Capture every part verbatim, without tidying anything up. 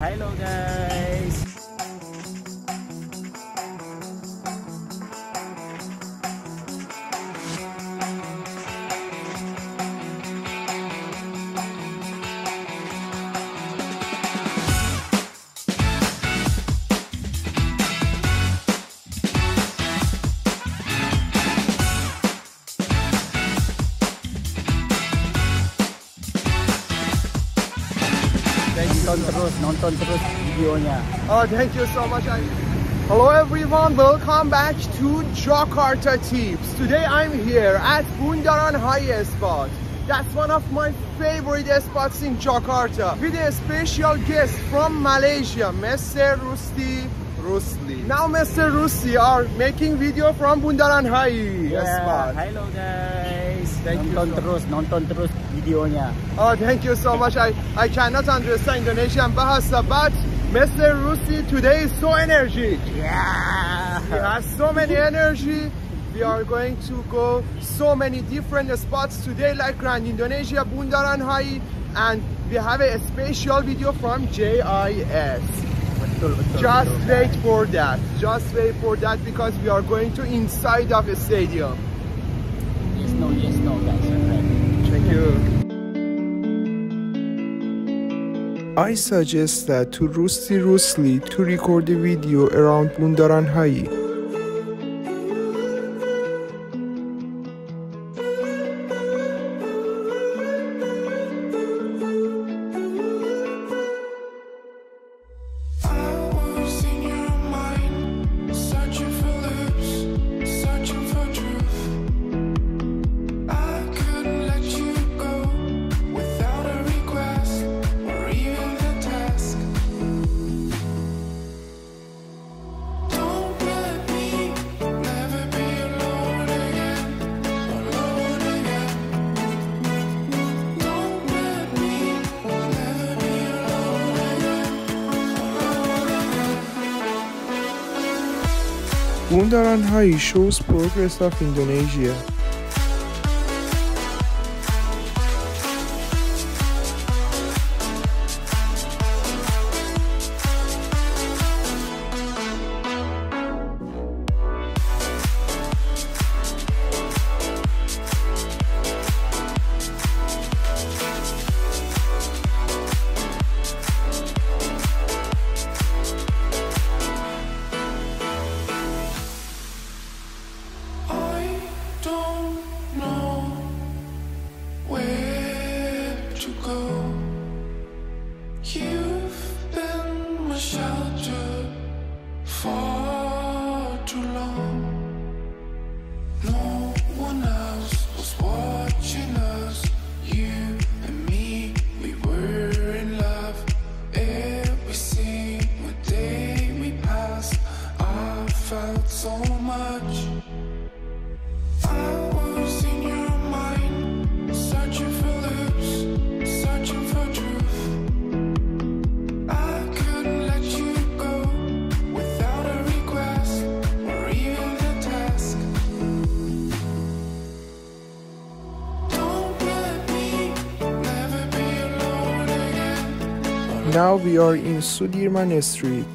Hello guys. Nonton terus, nonton terus videonya. Oh, thank you so much. Hello everyone, welcome back to Jakarta Tips. Today I'm here at Bundaran H I spot. That's one of my favorite spots in Jakarta, with a special guest from Malaysia, Mister Rusdi Rusli. Now Mister Rusli are making video from Bundaran H I yeah, spot. Hello guys. Thank nonton you so terus, nonton terus videonya. Oh, thank you so much. I, I cannot understand Indonesian Bahasa, but Mister Rusli today is so energetic. Yeah. He has so many energy. We are going to go so many different spots today, like Grand Indonesia, Bundaran H I, and we have a special video from J I S. Betul, betul, Just betul, wait guys. for that. Just wait for that because we are going to inside of a stadium. No, yes, no, guys. Thank you. I suggested to Rusdi Rusli to record a video around Bundaran H I. Bundaran H I shows progress of Indonesia. Now we are in Sudirman Street.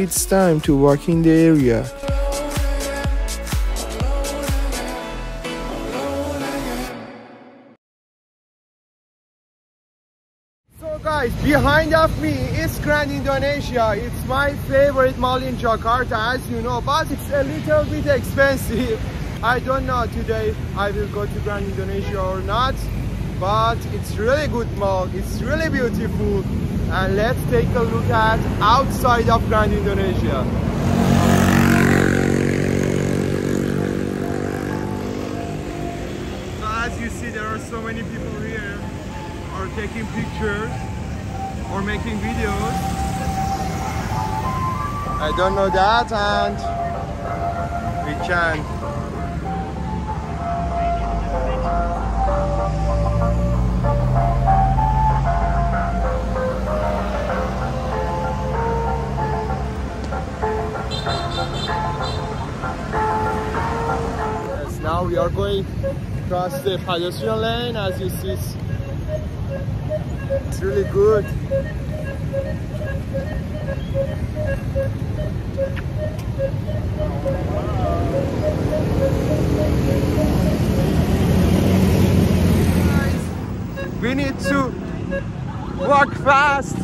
It's time to walk in the area. So guys, behind of me is Grand Indonesia. It's my favorite mall in Jakarta, as you know, but it's a little bit expensive. I don't know today I will go to Grand Indonesia or not, but it's really good mall. It's really beautiful. And let's take a look at outside of Grand Indonesia. So as you see, there are so many people here are taking pictures. for making videos. I don't know that, and we can. Now we are going across the pedestrian lane. As you see, it's really good. We need to walk fast.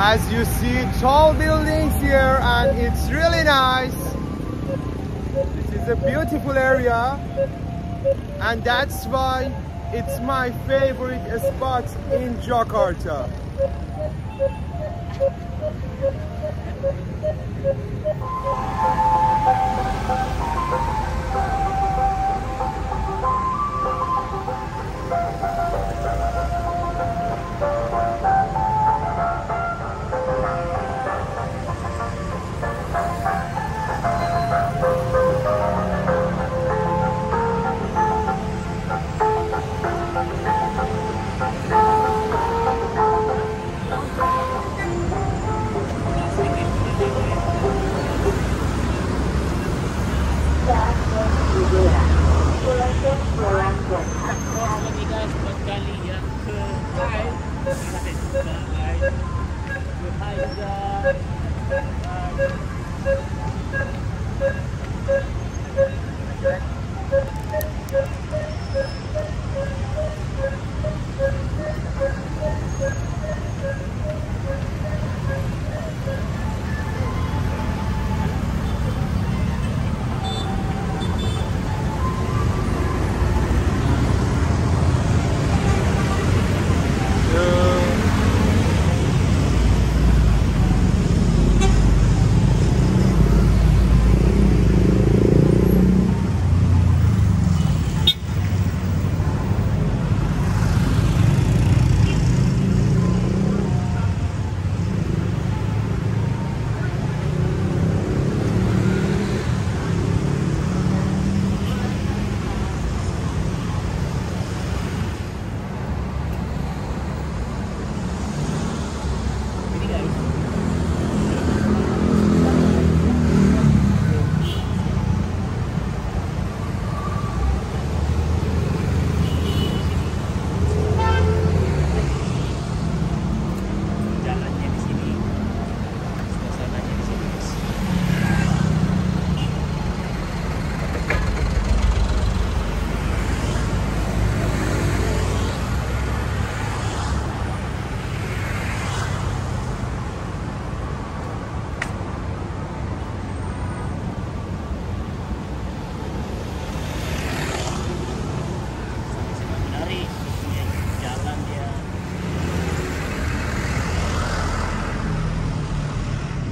As you see, tall buildings here, and it's really nice. This is a beautiful area, and that's why it's my favorite spot in Jakarta.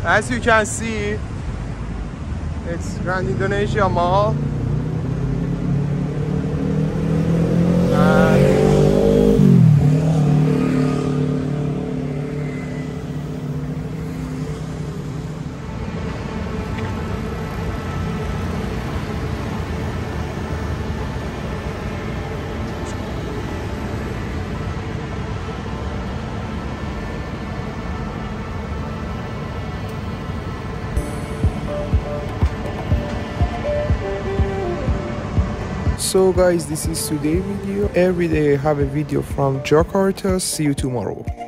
As you can see, it's Grand Indonesia Mall. So guys, this is today's video. Every day I have a video from Jakarta. See you tomorrow.